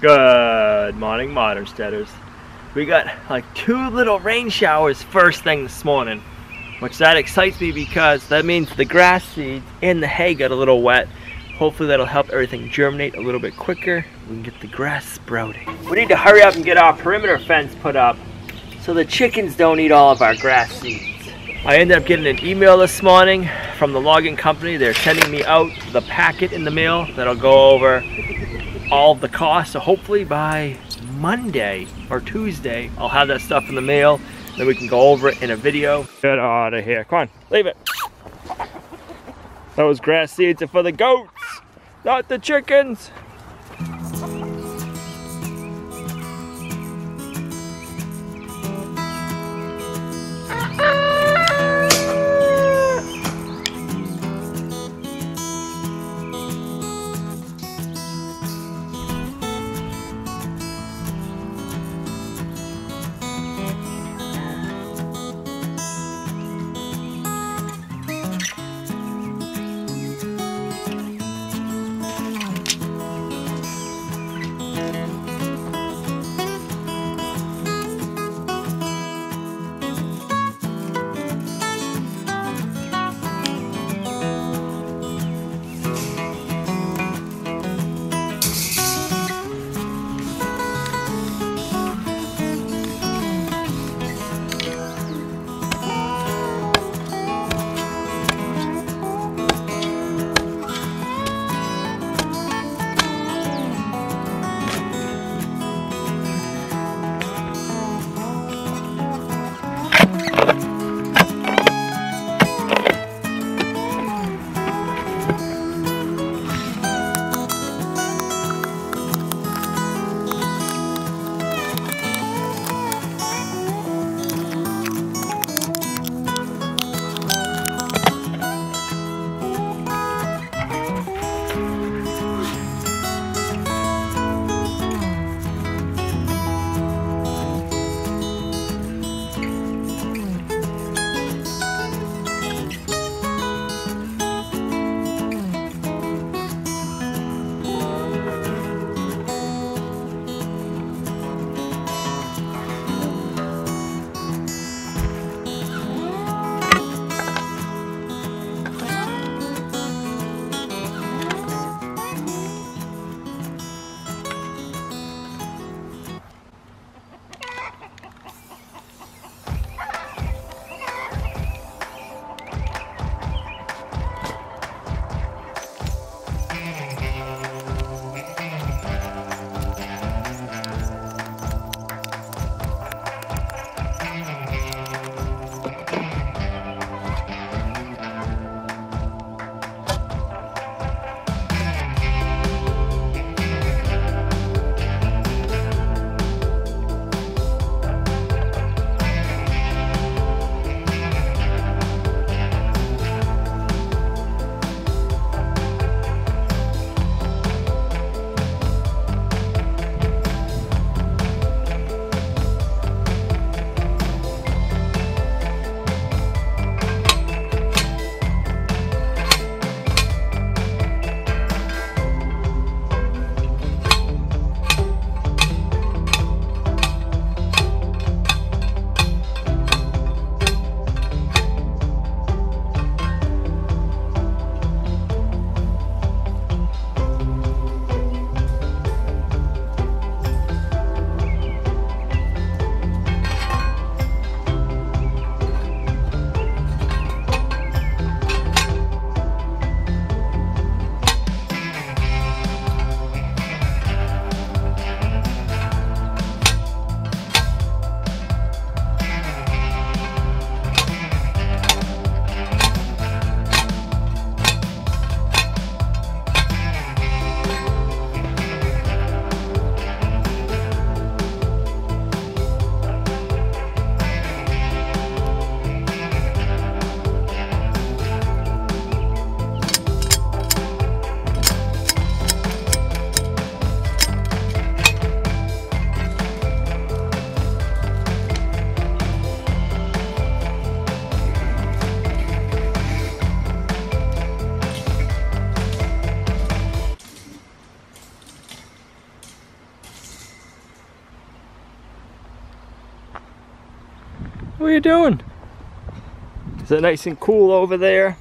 Good morning, Modern Steaders. We got like 2 little rain showers first thing this morning, which that excites me because that means the grass seeds and the hay got a little wet. Hopefully that'll help everything germinate a little bit quicker. We can get the grass sprouting. We need to hurry up and get our perimeter fence put up so the chickens don't eat all of our grass seeds. I ended up getting an email this morning from the logging company. They're sending me out the packet in the mail that'll go over all the costs. So hopefully by Monday or Tuesday, I'll have that stuff in the mail. Then we can go over it in a video. Get out of here. Come on, leave it. Those grass seeds are for the goats, not the chickens. What are you doing? Is it nice and cool over there?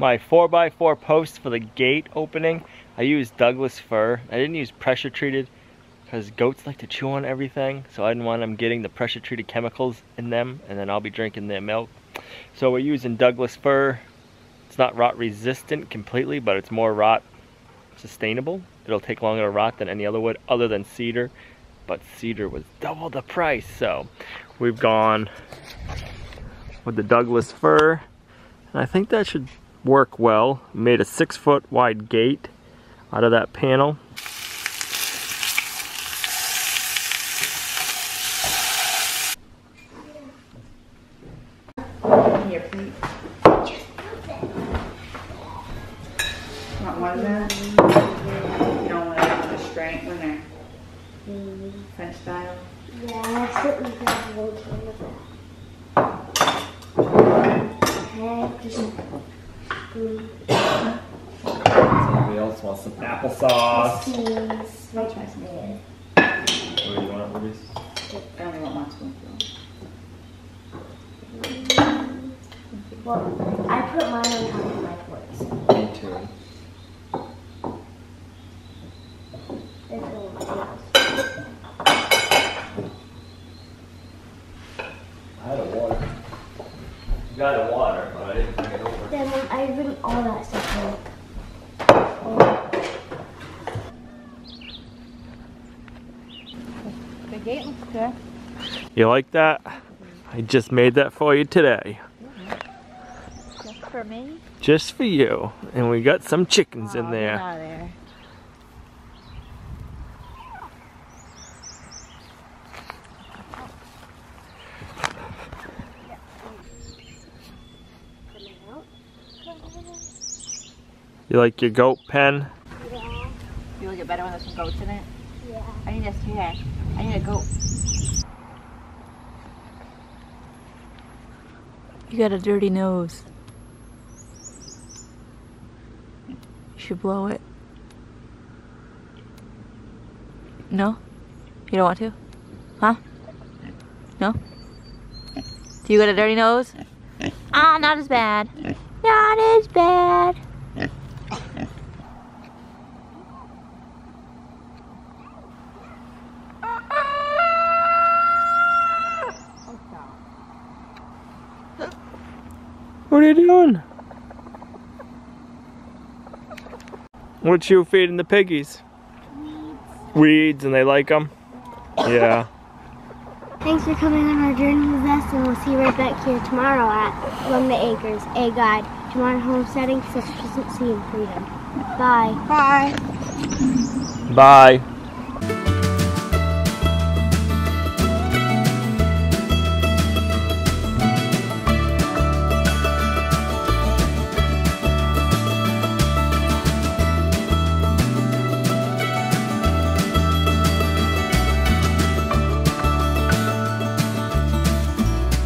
My 4x4 post for the gate opening, I used Douglas fir. I didn't use pressure treated because goats like to chew on everything, so I didn't want them getting the pressure treated chemicals in them, and then I'll be drinking their milk. So we're using Douglas fir. It's not rot resistant completely, but it's more rot sustainable. It'll take longer to rot than any other wood other than cedar, but cedar was double the price. So we've gone with the Douglas fir, and I think that should work well. Made a 6-foot wide gate out of that panel. Here, please. Want one of them? You don't want the straight one there? French style? Yeah, I'll sit with that one. Okay, just somebody else Alex wants some applesauce. Please. I'll try some. What do you want, Ruby's? I only want one spoonful. Well, I put mine on top of my plates. Me too. Got a water, but I didn't bring it over. Then yeah, I bring all that stuff out. The gate looks good. You like that? I just made that for you today. Just for me? Just for you. And we got some chickens in there. They're out of there. You like your goat pen? Yeah. You like it better when there's some goats in it? Yeah. I need a steer. I need a goat. You got a dirty nose. You should blow it. No? You don't want to? Huh? No? Do you got a dirty nose? Ah, not as bad. Not as bad. What are you doing? What you feeding the piggies? Weeds. Weeds, and they like them? Yeah. Thanks for coming on our journey with us, and we'll see you right back here tomorrow at Lumnah Acres, A Guide to Modern Homesteading, Sustenance, and Freedom. Bye. Bye. Bye.